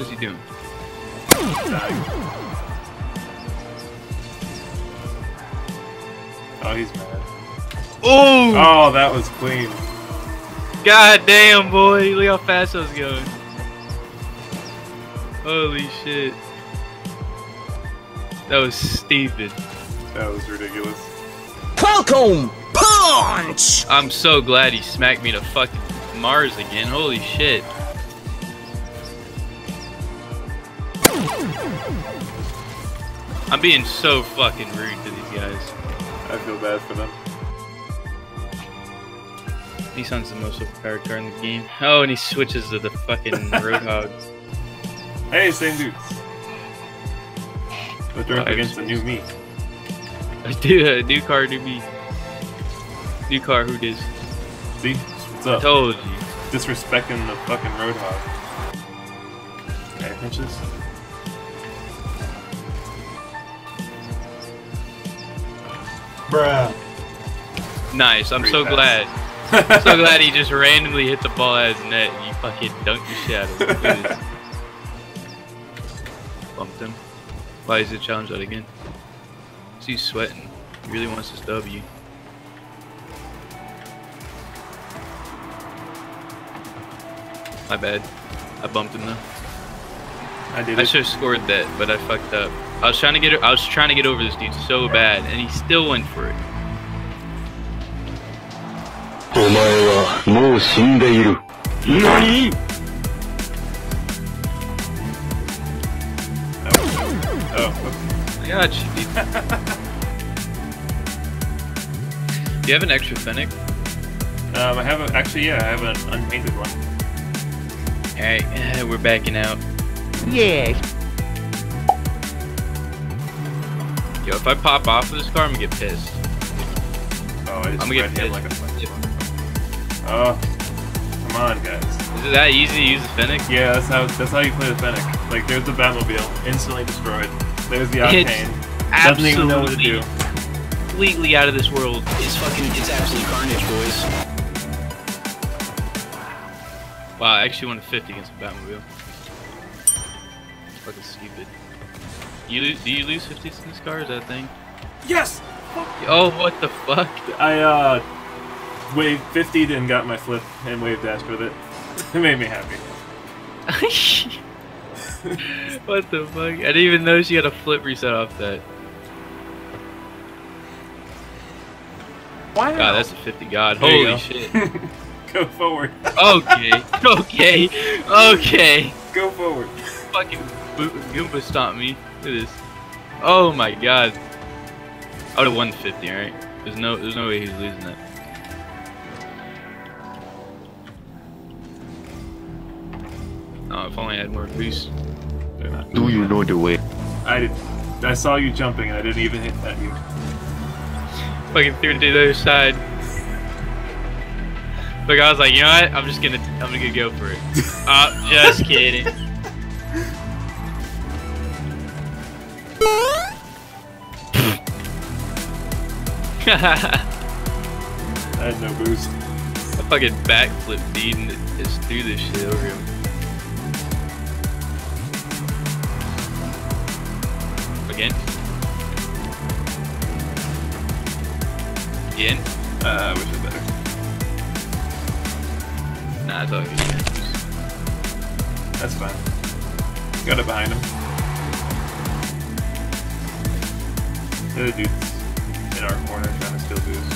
is he doing? Oh, he's mad. Ooh! Oh, that was clean. God damn, boy. Look how fast I was going. Holy shit. That was stupid. That was ridiculous. Falcon Punch! I'm so glad he smacked me to fucking Mars again. Holy shit. I'm being so fucking rude to these guys. I feel bad for them. Nissan's the most overpowered car in the game. Oh, and he switches to the fucking Roadhog. Hey, same dudes. But they're up against a new me. A new car, new me. New car, who dis? See? What's up? I told you. Disrespecting the fucking Roadhog. Okay, pinches. Bruh. Nice, I'm so glad. I'm so glad he just randomly hit the ball out of his net and you fucking dunked the shadow. Bumped him. Why is it challenged out again? Because he's sweating. He really wants this W. My bad. I bumped him though. I did. I should have scored that, but I fucked up. I was trying to get over this dude so bad, and he still went for it. NANI?! Oh, God, she beat me. Do you have an extra Fennec? I have a, actually, yeah, I have an unpainted one. Alright, we're backing out. Yeah! Yo, if I pop off of this car, I'm gonna get pissed. Oh, I just read him like a flex. Oh, come on, guys. Is it that easy to use the Fennec? Yeah, that's how you play the Fennec. Like, there's the Batmobile, instantly destroyed. There's the Octane. Doesn't even know what to do. Completely out of this world. It's absolute carnage, boys. Wow, I actually won a 50 against the Batmobile. Fucking stupid. Do you lose 50s in this car? Is that a thing? Yes. Oh, what the fuck? I wave 50'd and got my flip and wave dashed with it. It made me happy. What the fuck? I didn't even notice you got a flip reset off that. Wow. God, that's a 50. God, there holy shit. Go forward. Okay, okay, okay. Go forward. Fucking Goomba stomped me. Look at this. Oh my god. I would have won 50, right? There's no way he's losing that. Oh, if only I had more boost. Do you know the way? I saw you jumping and I didn't even hit at you. Fucking threw it to the other side. Like I was like, you know what? I'm just gonna go for it. Oh, just kidding. I had no boost. I fucking backflip dude and just threw this shit over him. Again? I wish it better. Nah, it's all good. That's fine. Got it behind him. The dude's in our corner trying to steal booze.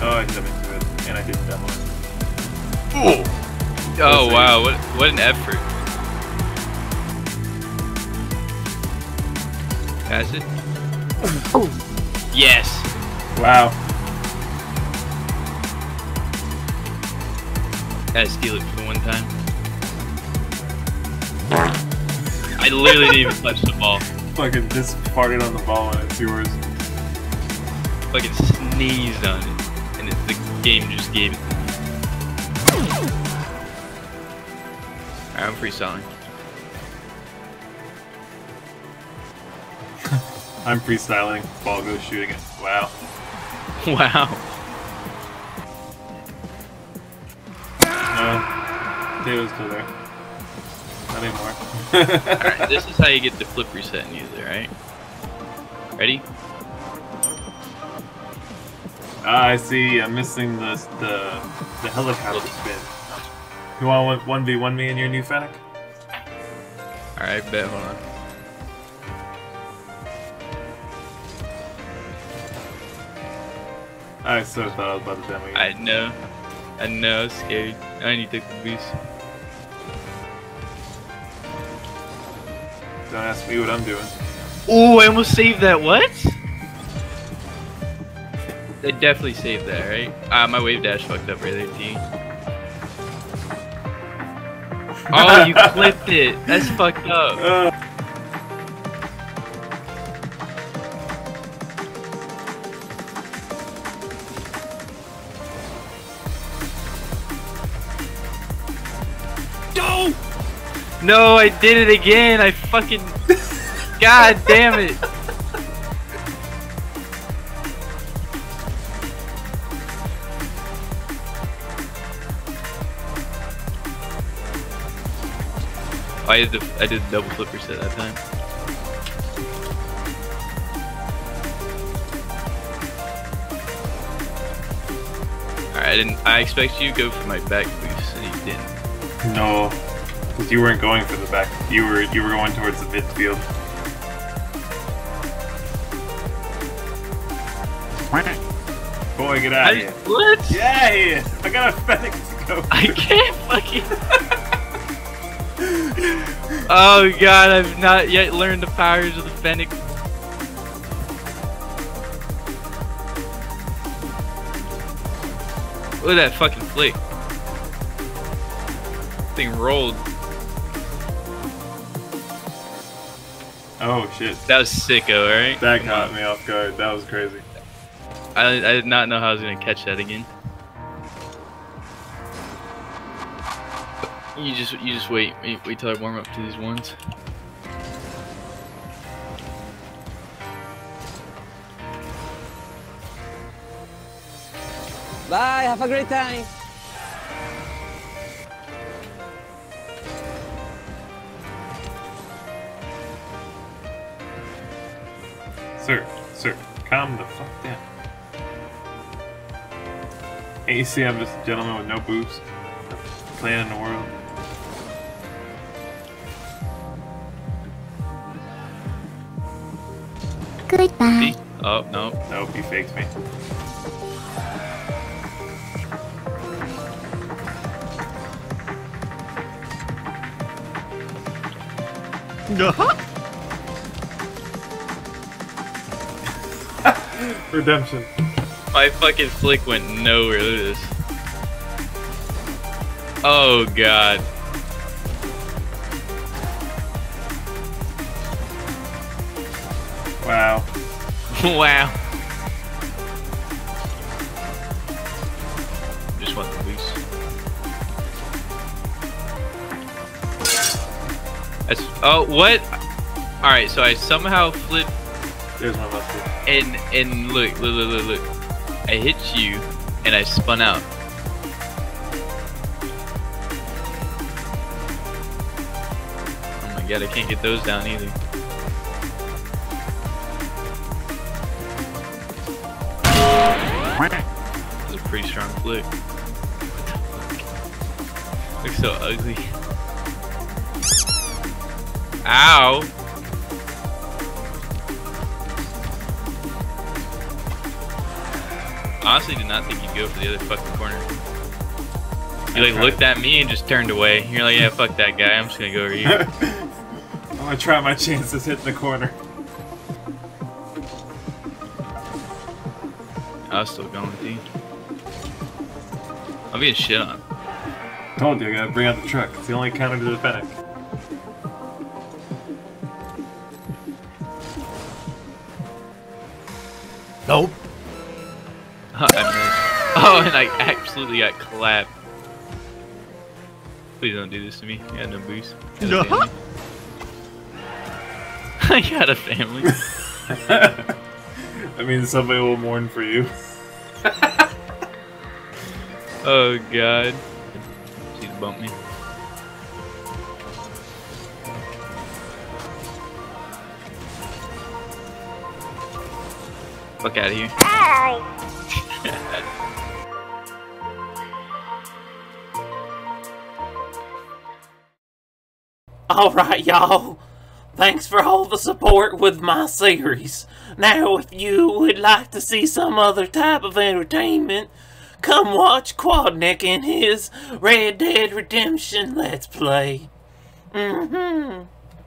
Oh, I jumped into it. And I didn't demo it. Ooh! Oh, wow. What an effort. Pass it. Oh. Yes. Wow. Gotta steal it for one time. I literally didn't even touch the ball. Fucking just farted on the ball and it's yours. Fucking sneezed on it and the game just gave it. Alright, I'm freestyling. I'm freestyling. Ball goes shooting it. Wow. Wow. No. Potato's still there. not anymore. Alright, this is how you get the flip reset and use it, right? Ready? I see. I'm missing the helicopter spin. You want 1v1 me in your new Fennec? Alright, bet. Hold on. I so thought I was about to demo you. I know. I know. I was scared. I need to take the boost. Don't ask me what I'm doing. Oh, I almost saved that. What? I definitely saved that, right? My wave dash fucked up right there, T. Oh, you clipped it. That's fucked up. No, I did it again. I fucking... God damn it. I did the double flipper set that time. Alright, I expect you to go for my back boost, and you didn't. No, because you weren't going for the back. You were going towards the midfield. Boy, get out of here! What? Yeah, I got a Fennec to go. I can't fucking. Oh god, I've not yet learned the powers of the Fennec. Look at that fucking flick. Thing rolled. Oh shit. That was sicko, alright? That caught me off guard. That was crazy. I did not know how I was gonna catch that again. You just wait till I warm up to these ones. Bye, have a great time. Sir, calm the fuck down. And you see, I'm just a gentleman with no boobs, playing in the world. Goodbye. Oh, no. Nope, he faked me. Redemption. My fucking flick went nowhere. Look at this. Oh, God. Wow. Wow. Just want the boost. That's, oh, what? Alright, so I somehow flipped. There's my left foot. And look. I hit you, and I spun out. Oh my god, I can't get those down either. That was a pretty strong flick. What the fuck? Looks so ugly. Ow! Honestly, did not think you'd go for the other fucking corner. You like looked at me and just turned away. You're like, yeah, fuck that guy. I'm just gonna go over here. I'm gonna try my chances hitting the corner. I was still going with you. I'm being shit on. Told you, I gotta bring out the truck. It's the only counter to the Fennec. Nope. Oh, and I absolutely got clapped. Please don't do this to me. I got no boost. I got a family. I mean, somebody will mourn for you. Oh god. She's bumped me. Fuck out of here. Alright, y'all. Thanks for all the support with my series. Now, if you would like to see some other type of entertainment, come watch Quadnick in his Red Dead Redemption Let's Play. Mm-hmm.